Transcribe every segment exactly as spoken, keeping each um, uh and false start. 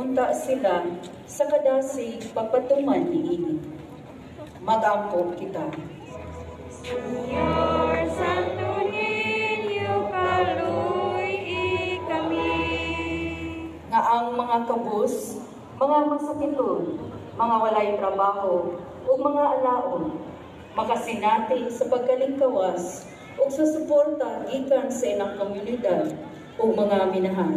unta sila sa kadasig pagpatuman ni ini. Mag-ampon kita. Senyor, santunin yung kaluy ikami. Nga ang mga kabus, mga magsakitun, mga walay trabaho, o mga alaon, makasinati sa pagkalingkawas o sa suporta gikan sa ilang komunidad o mga minahan.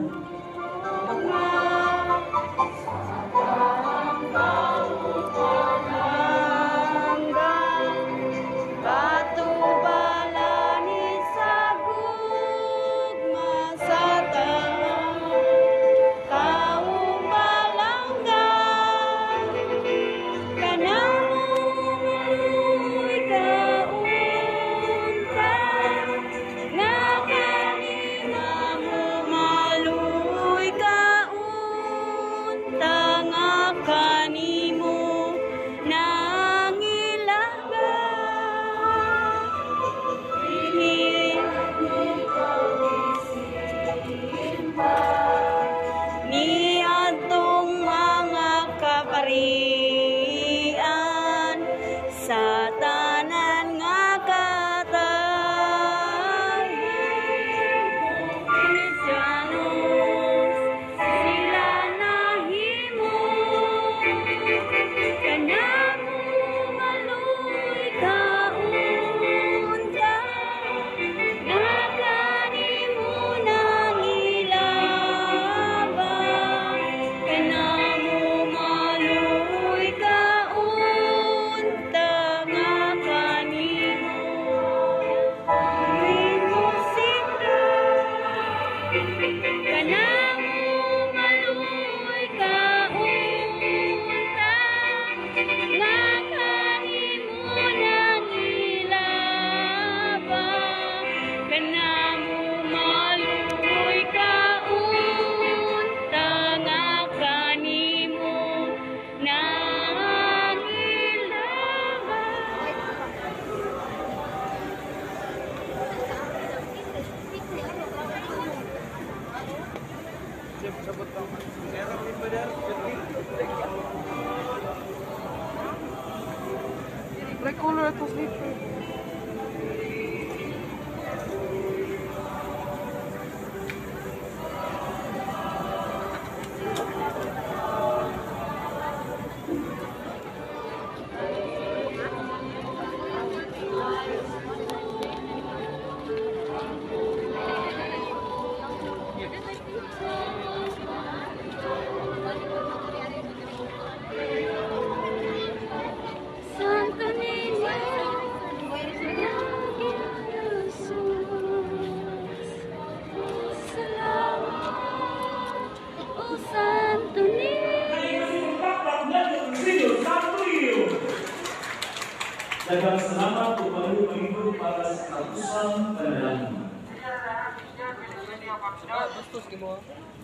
Dagang selamat kepada ibu para ratusan peneliti.